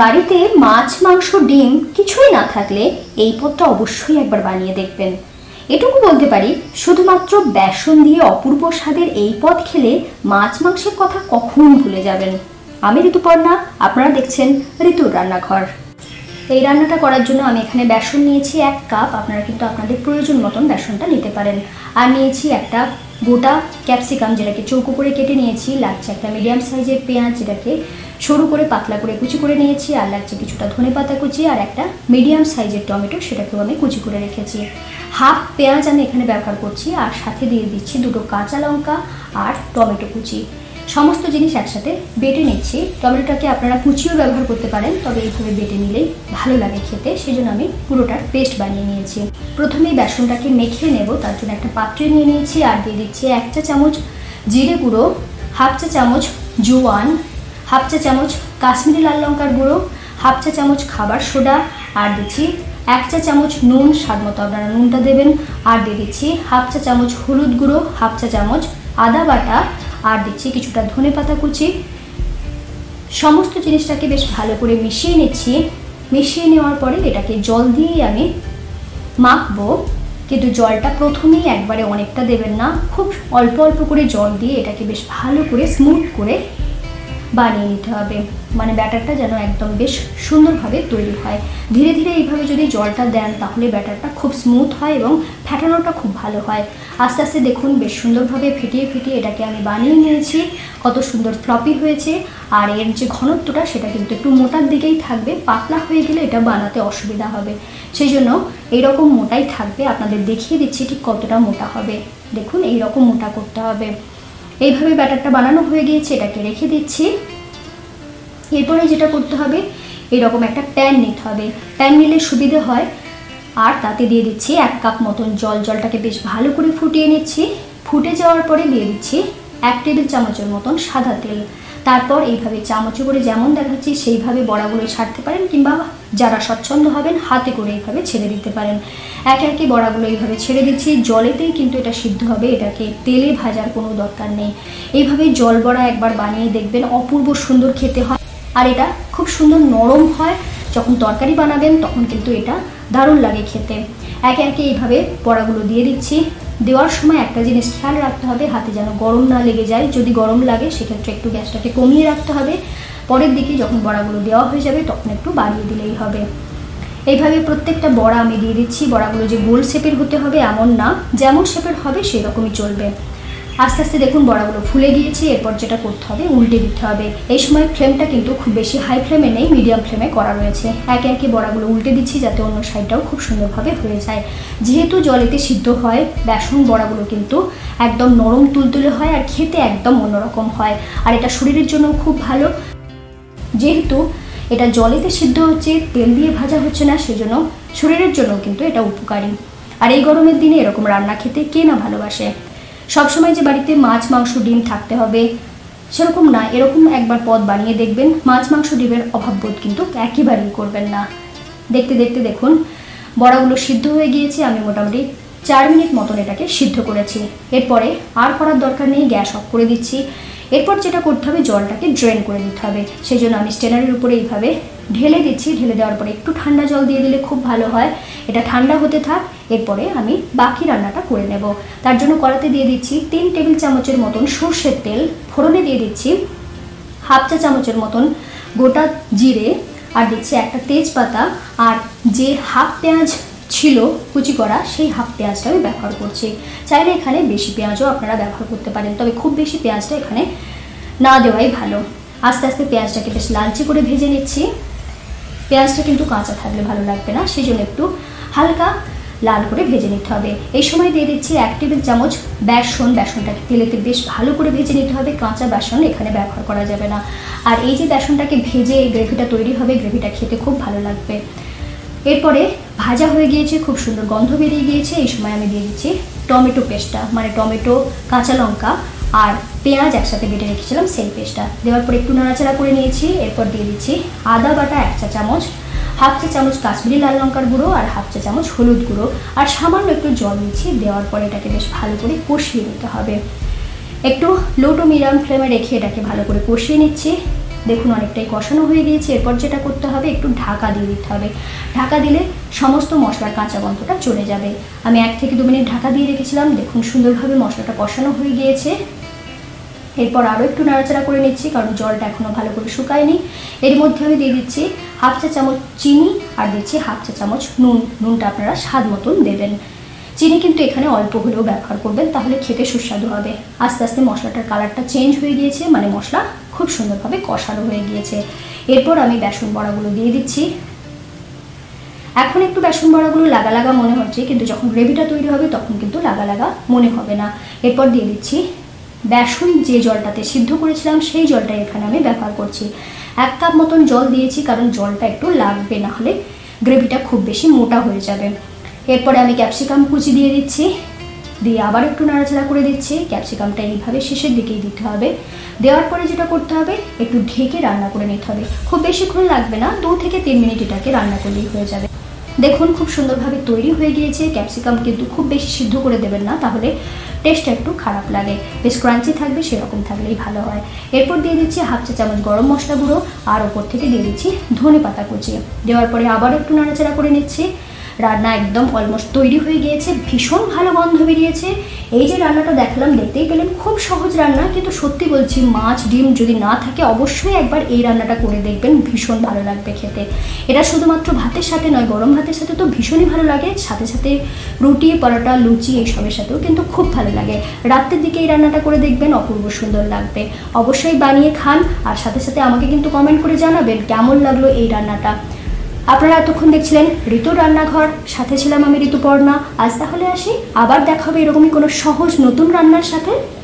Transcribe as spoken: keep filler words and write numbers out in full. বাড়িতে মাছ মাংস ডিম কিছুই না থাকলে এই পদটা অবশ্যই একবার বানিয়ে দেখবেন। এটুকু বলতে পারি শুধুমাত্র বেসন দিয়ে অপূর্ব স্বাদের এই পদ খেলে মাছ মাংসের কথা কখনোই ভুলে যাবেন। আমি ঋতুপর্ণা, আপনারা দেখছেন ঋতুর রান্নাঘর। এই রান্নাটা করার জন্য আমি এখানে বেসন নিয়েছি এক কাপ, আপনারা কিন্তু আপনাদের প্রয়োজন মতন বেসনটা নিতে পারেন। আর নিয়েছি একটা গোটা ক্যাপসিকাম যেটাকে চৌকো করে কেটে নিয়েছি, লাগছে একটা মিডিয়াম সাইজের পেঁয়াজ যেটাকে সরু করে পাতলা করে কুচি করে নিয়েছি, আর লাগছে কিছুটা ধনে পাতা কুচি, আর একটা মিডিয়াম সাইজের টমেটো সেটাকেও আমি কুচি করে রেখেছি। হাফ পেঁয়াজ আমি এখানে ব্যবহার করছি, আর সাথে দিয়ে দিচ্ছি দুটো কাঁচা লঙ্কা আর টমেটো কুচি। সমস্ত জিনিস একসাথে বেটে নিচ্ছি। টমেটোটাকে আপনারা কুচিও ব্যবহার করতে পারেন, তবে এইভাবে বেটে নিলেই ভালো লাগে খেতে, সেজন্য আমি পুরোটার পেস্ট বানিয়ে নিয়েছি। প্রথমেই বেসনটাকে মেখে নেব, তার জন্য একটা পাত্রে নিয়ে নিয়েছি আর দিয়ে দিচ্ছি এক চা চামচ জিরে গুঁড়ো, হাফ চা চামচ জোয়ান, হাফ চা চামচ কাশ্মীরি লাল লঙ্কার গুঁড়ো, হাফ চা চামচ খাবার সোডা, আর দিচ্ছি এক চা চামচ নুন, স্বাদ মতো আপনারা নুনটা দেবেন, আর দিয়ে দিচ্ছি হাফ চা চামচ হলুদ গুঁড়ো, হাফ চা চামচ আদা বাটা, আর দিচ্ছি কিছুটা ধনে পাতা কুচি। সমস্ত জিনিসটাকে বেশ ভালো করে মিশিয়ে নিচ্ছি। মিশিয়ে নেওয়ার পরে এটাকে জল দিয়েই আমি মাখবো, কিন্তু জলটা প্রথমেই একবারে অনেকটা দেবেন না, খুব অল্প অল্প করে জল দিয়ে এটাকে বেশ ভালো করে স্মুথ করে বানিয়ে নিতে হবে, মানে ব্যাটারটা যেন একদম বেশ সুন্দরভাবে তৈরি হয়। ধীরে ধীরে এইভাবে যদি জলটা দেন তাহলে ব্যাটারটা খুব স্মুথ হয় এবং ফ্যাটানোটা খুব ভালো হয়। আস্তে আস্তে দেখুন বেশ সুন্দরভাবে ফেটিয়ে ফেটিয়ে এটাকে আমি বানিয়ে নিয়েছি, কত সুন্দর ফ্লপি হয়েছে। আর এর যে ঘনত্বটা সেটা কিন্তু একটু মোটার দিকেই থাকবে, পাতলা হয়ে গেলে এটা বানাতে অসুবিধা হবে, সেই জন্য এইরকম মোটাই থাকবে। আপনাদের দেখিয়ে দিচ্ছি ঠিক কতটা মোটা হবে, দেখুন এইরকম মোটা করতে হবে। এইভাবে ব্যাটারটা বানানো হয়ে গিয়েছে, এটাকে রেখে দিচ্ছি। এরপরে যেটা করতে হবে, এরকম একটা প্যান নিতে হবে, প্যান নিলে সুবিধা হয়। আর তাতে দিয়ে দিচ্ছি এক কাপ মতন জল, জলটাকে বেশ ভালো করে ফুটিয়ে নিচ্ছি। ফুটে যাওয়ার পরে দিয়ে দিচ্ছি এক টেবিল চামচের মতন সাদা তেল। তারপর এইভাবে চামচ করে যেমন দেখাচ্ছি সেইভাবে বড়াগুলো ছাড়তে পারেন, কিংবা যারা স্বচ্ছন্দ হবেন হাতে করে এইভাবে ছেড়ে দিতে পারেন। একে একে বড়াগুলো এইভাবে ছেড়ে দিচ্ছি। জলেতেই কিন্তু এটা সিদ্ধ হবে, এটাকে তেলে ভাজার কোনো দরকার নেই। এইভাবে জল বড়া একবার বানিয়ে দেখবেন, অপূর্ব সুন্দর খেতে হয়, আর এটা খুব সুন্দর নরম হয়। যখন তরকারি বানাবেন তখন কিন্তু এটা দারুণ লাগে খেতে। একে একে এইভাবে বড়াগুলো দিয়ে দিচ্ছি। দেওয়ার সময় একটা জিনিস খেয়াল রাখতে হবে, হাতে যেন গরম না লেগে যায়। যদি গরম লাগে সেক্ষেত্রে একটু গ্যাসটাকে কমিয়ে রাখতে হবে, পরের দিকে যখন বড়াগুলো দেওয়া হয়ে যাবে তখন একটু বাড়িয়ে দিলেই হবে। এইভাবে প্রত্যেকটা বড়া আমি দিয়ে দিচ্ছি। বড়াগুলো যে গোল শেপের হতে হবে এমন না, যেমন শেপের হবে সেই রকমই চলবে। আস্তে আস্তে দেখুন বড়াগুলো ফুলে গিয়েছে। এরপর যেটা করতে হবে, উল্টে দিতে হবে। এই সময় ফ্লেমটা কিন্তু খুব বেশি হাই ফ্লেমে নেই, মিডিয়াম ফ্লেমে করা রয়েছে। একে একে বড়াগুলো উল্টে দিচ্ছি যাতে অন্য সাইডটাও খুব সুন্দরভাবে হয়ে যায়। যেহেতু জলেতে সিদ্ধ হয়, বেসন বড়াগুলো কিন্তু একদম নরম তুলতুলে হয় আর খেতে একদম অন্যরকম হয়, আর এটা শরীরের জন্য খুব ভালো। যেহেতু এটা জলেতে সিদ্ধ হচ্ছে, তেল দিয়ে ভাজা হচ্ছে না, সেজন্য শরীরের জন্য কিন্তু এটা উপকারী। আর এই গরমের দিনে এরকম রান্না খেতে কে না ভালোবাসে। সবসময় যে বাড়িতে মাছ মাংস ডিম থাকতে হবে সেরকম না, এরকম একবার পদ বানিয়ে দেখবেন, মাছ মাংস ডিমের অভাববোধ কিন্তু একেবারেই করবেন না। দেখতে দেখতে দেখুন বড়াগুলো সিদ্ধ হয়ে গিয়েছে। আমি মোটামুটি চার মিনিট মতন এটাকে সিদ্ধ করেছি। এরপরে আর করার দরকার নেই, গ্যাস অফ করে দিচ্ছি। এরপর যেটা করতে হবে, জলটাকে ড্রেন করে দিতে হবে, সেই জন্য আমি স্ট্রেনারের উপরে এইভাবে ঢেলে দিচ্ছি। ঢেলে দেওয়ার পরে একটু ঠান্ডা জল দিয়ে দিলে খুব ভালো হয়। এটা ঠান্ডা হতে থাক, এরপরে আমি বাকি রান্নাটা করে নেব। তার জন্য কড়াতে দিয়ে দিচ্ছি তিন টেবিল চামচের মতন সর্ষের তেল, ফোড়নে দিয়ে দিচ্ছি হাফ চা চামচের মতন গোটা জিরে, আর দিচ্ছি একটা তেজপাতা, আর যে হাফ পেঁয়াজ ছিল কুচি করা সেই হাফ পেঁয়াজটা আমি ব্যবহার করছি। চাইলে এখানে বেশি পেঁয়াজও আপনারা ব্যবহার করতে পারেন, তবে খুব বেশি পেঁয়াজটা এখানে না দেওয়াই ভালো। আস্তে আস্তে পেঁয়াজটাকে বেশ লালচে করে ভেজে নিচ্ছি। পেঁয়াজটা কিন্তু কাঁচা থাকলে ভালো লাগবে না, সেই জন্য একটু হালকা লাল করে ভেজে নিতে হবে। এই সময় দিয়ে দিচ্ছি এক টেবিল চামচ বেসন। বেসনটাকে তেলেতে বেশ ভালো করে ভেজে নিতে হবে, কাঁচা বেসন এখানে ব্যবহার করা যাবে না। আর এই যে বেসনটাকে ভেজে গ্রেভিটা তৈরি হবে, গ্রেভিটা খেতে খুব ভালো লাগবে। এরপরে ভাজা হয়ে গিয়েছে, খুব সুন্দর গন্ধ বেরিয়ে গিয়েছে। এই সময় আমি দিয়ে দিচ্ছি টমেটো পেস্টটা, মানে টমেটো কাঁচা লঙ্কা আর পেঁয়াজ একসাথে বেটে রেখেছিলাম সেই পেস্টটা। দেওয়ার পর একটু নাড়াচাড়া করে নিয়েছি। এরপর দিয়ে দিচ্ছি আদা বাটা এক চা চামচ, হাফ চা চামচ কাশ্মীরি লাল লঙ্কার গুঁড়ো, আর হাফ চা চামচ হলুদ গুঁড়ো, আর সামান্য একটু জল দিচ্ছি। দেওয়ার পর এটাকে বেশ ভালো করে কষিয়ে নিতে হবে। একটু লো টু মিডিয়াম ফ্লেমে রেখে এটাকে ভালো করে কষিয়ে নিচ্ছি। देखुन अनेकटाई कषानो हो गए। एरपर जेटा करते हबे एकटु ढाका दिए दिते हबे। ढाका दिले समस्त मशलार काँचा गन्धटा चले जाबे। आमि एक थेके दो मिनिट ढाका दिए रेखेछिलाम। देखुन सुंदरभावे मशलाटा कषानो हो गए। एरपर आरो एकटु नाड़ाचाड़ा करे निच्छि कारण जलटा एखोनो भालो करे शुकायनि। एर मध्ये आमि दिए दिच्छि हाफ चा चामच चिनि और दिच्छि हाफ चा चामच नुन। नुनटा आपनारा स्वाद मतन देबेन। चीनी किन्तु एखाने अल्प हलेओ व्यवहार करबेन ताहले खेते सुस्वादु हबे। आस्ते आस्ते मशलाटार कालारटा चेंज हो गए माने मशला खूब सुंदरभावे कषानो हो गए। एरपर आमि बेसन बड़ागुलो दिए दिच्छि। एखन एकटु बेसन बड़ागुलो लागा लागा मने हच्छे किन्तु जखन ग्रेविटा तैरि हबे तखन किन्तु लागा लागा मने हबे ना। एरपर दिए दिच्छि बेसन जे जलटाते सिद्ध करेछिलाम सेई जलटा एखाने आमि व्यवहार करछि। एक काप मतन जल दिएछि कारण जलटा एकटु लागबे ना हले ग्रेविटा खूब बेशी मोटा हये जाबे। एरपर आमि कैपसिकाम कुचि दिए दिच्छि। दिए आबार एकटु नाड़ाचाड़ा करे दिच्छि। कैपसिकामटा एइभावे शेषेर दिकेई दिते हबे। देওয়ার পরে যেটা করতে হবে একটু ঢেকে রান্না করে নিতে হবে। খুব বেশিক্ষণ লাগবে না, दो থেকে तीन মিনিট এটাকে রান্না করলেই হয়ে যাবে। দেখুন খুব সুন্দরভাবে তৈরি হয়ে গিয়েছে। ক্যাপসিকাম কিন্তু খুব বেশি সিদ্ধ করে দেবেন না তাহলে টেস্টটা একটু খারাপ লাগে। বেশ ক্রাঞ্চি থাকবে সেরকম থাকলেই ভালো হয়। এরপর দিয়ে দিচ্ছি হাফ চা চামচ গরম মশলা গুঁড়ো আর উপর থেকে দিয়ে দিচ্ছি ধনে পাতা কুচি। দেওয়ার পরে আবার একটু নাড়াচাড়া করে নিচ্ছি। রান্না একদম অলমোস্ট তৈরি হয়ে গিয়েছে। ভীষণ ভালো গন্ধ বেরিয়েছে। এই যে রান্নাটা দেখলাম দেখতেই পেলেন খুব সহজ রান্না, কিন্তু সত্যি বলছি মাছ ডিম যদি না থাকে অবশ্যই একবার এই রান্নাটা করে দেখবেন, ভীষণ ভালো লাগবে খেতে। এটা শুধুমাত্র ভাতের সাথে নয়, গরম ভাতের সাথে তো ভীষণই ভালো লাগে, সাথে সাথে রুটি পরোটা লুচি এইসবের সাথেও কিন্তু খুব ভালো লাগে। রাতের দিকে এই রান্নাটা করে দেখবেন, অপূর্ব সুন্দর লাগবে। অবশ্যই বানিয়ে খান আর সাথে সাথে আমাকে কিন্তু কমেন্ট করে জানাবেন কেমন লাগলো এই রান্নাটা। আপনারা এতক্ষণ দেখছিলেন ঋতুর রান্নাঘর, সাথে ছিলাম আমি ঋতুপর্ণা। আজ তাহলে আসি, আবার দেখা হবে এরকমই কোনো সহজ নতুন রান্নার সাথে।